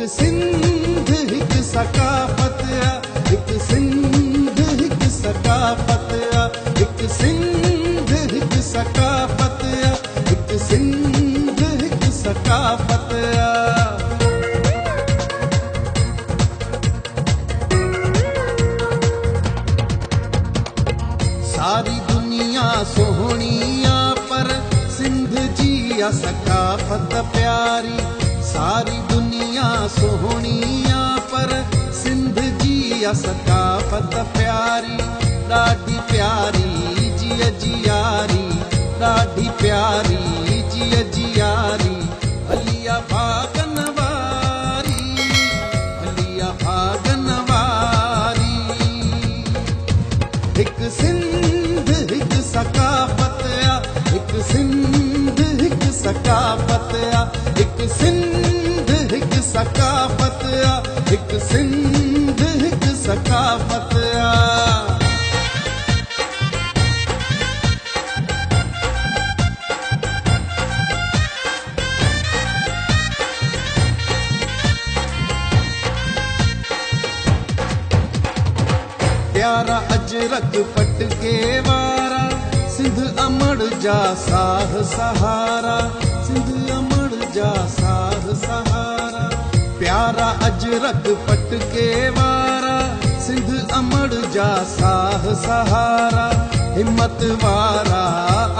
हिक सिंध हिक सकाफ़त आ, हिक सिंध हिक सकाफ़त आ, हिक सिंध हिक सकाफ़त आ, हिक सिंध हिक सकाफ़त आ। सारी दुनिया सोहणी आ पर सिंध जी आ सकाफ़त प्यारी, सारी दुनिया सोहणी आ पर सिंध जी आ सकाफ़त प्यारी। ॾाढी प्यारी जी जियारी, ॾाढी प्यारी जी जियारी अलिया भागन वारी, अलिया भागन वारी। हिक सिंध हिक सकाफ़त आ, हिक सिंध हिक सकाफ़त आ, हिक सिंध हिक सकाफ़त आ, हिक सिंध हिक सकाफ़त आ। प्यारा अजरक पटके वारा सिंध अमड़ जा साह सहारा, सिंध अमड़ जा साह सहारा। प्यारा अजरक पटके वारा सिंध अमड़ जा साह सहारा। हिम्मत वारा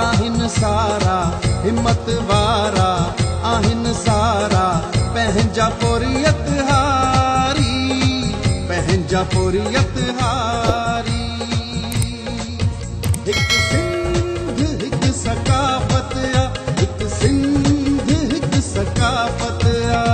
आहिन सारा, हिम्मत वारा आहिन सारा। पंहिंजा पोरियत हारी, पंहिंजा पोरियत हारी। हिक सिंध हिक सकाफ़त आ, हिक सिंध हिक सकाफ़त आ।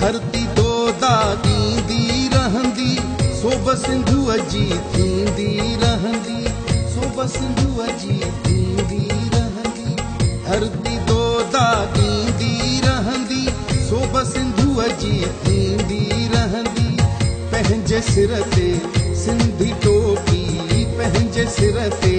धरती दोदा ॾींदी रहंदी, सोभ सिंधूअ जी थींदी रहंदी, सोभ सिंधूअ जी थींदी रहंदी। धरती दोदा ॾींदी रहंदी, सोभ सिंधूअ जी थींदी रहंदी। पंहिंजे सिर ते सिंधी टोपी, पंहिंजे सिर ते